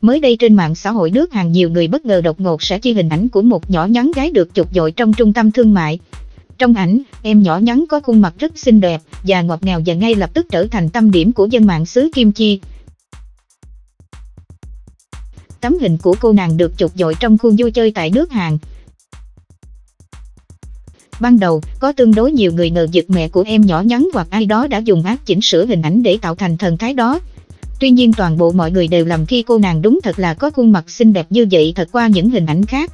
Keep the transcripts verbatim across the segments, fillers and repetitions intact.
Mới đây trên mạng xã hội nước Hàn nhiều người bất ngờ đột ngột sẽ chia hình ảnh của một nhỏ nhắn gái được chụp dội trong trung tâm thương mại. Trong ảnh, em nhỏ nhắn có khuôn mặt rất xinh đẹp và ngọt ngào và ngay lập tức trở thành tâm điểm của dân mạng xứ Kim Chi. Tấm hình của cô nàng được chụp dội trong khu vui chơi tại nước Hàn. Ban đầu, có tương đối nhiều người ngờ vực mẹ của em nhỏ nhắn hoặc ai đó đã dùng app chỉnh sửa hình ảnh để tạo thành thần thái đó. Tuy nhiên toàn bộ mọi người đều lầm khi cô nàng đúng thật là có khuôn mặt xinh đẹp như vậy thật qua những hình ảnh khác.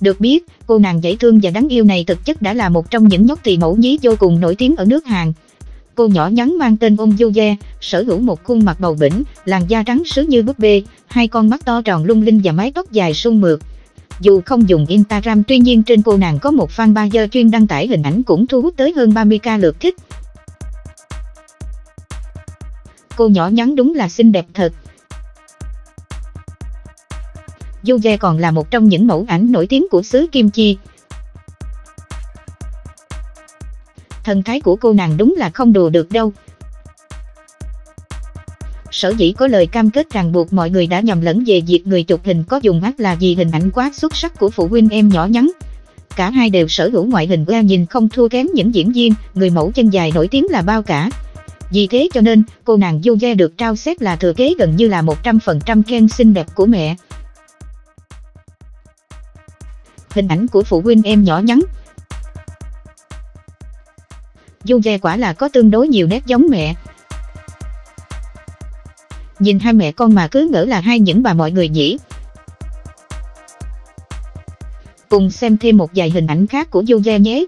Được biết, cô nàng dễ thương và đáng yêu này thực chất đã là một trong những nhóc tỳ mẫu nhí vô cùng nổi tiếng ở nước Hàn. Cô nhỏ nhắn mang tên Won Yu Ye, sở hữu một khuôn mặt bầu bĩnh, làn da trắng sứ như búp bê, hai con mắt to tròn lung linh và mái tóc dài suôn mượt. Dù không dùng Instagram, tuy nhiên trên cô nàng có một fanpage chuyên đăng tải hình ảnh cũng thu hút tới hơn ba mươi k lượt thích. Cô nhỏ nhắn đúng là xinh đẹp thật. Yu Ye còn là một trong những mẫu ảnh nổi tiếng của xứ Kim Chi. Thần thái của cô nàng đúng là không đùa được đâu. Sở dĩ có lời cam kết ràng buộc mọi người đã nhầm lẫn về việc người chụp hình có dùng app là vì hình ảnh quá xuất sắc của phụ huynh em nhỏ nhắn. Cả hai đều sở hữu ngoại hình ưa nhìn không thua kém những diễn viên, người mẫu chân dài nổi tiếng là bao cả. Vì thế cho nên, cô nàng Yu Ye được trao xét là thừa kế gần như là một trăm phần trăm khen xinh đẹp của mẹ. Hình ảnh của phụ huynh em nhỏ nhắn. Yu Ye quả là có tương đối nhiều nét giống mẹ. Nhìn hai mẹ con mà cứ ngỡ là hai những bà mọi người nhỉ. Cùng xem thêm một vài hình ảnh khác của Yu Ye nhé.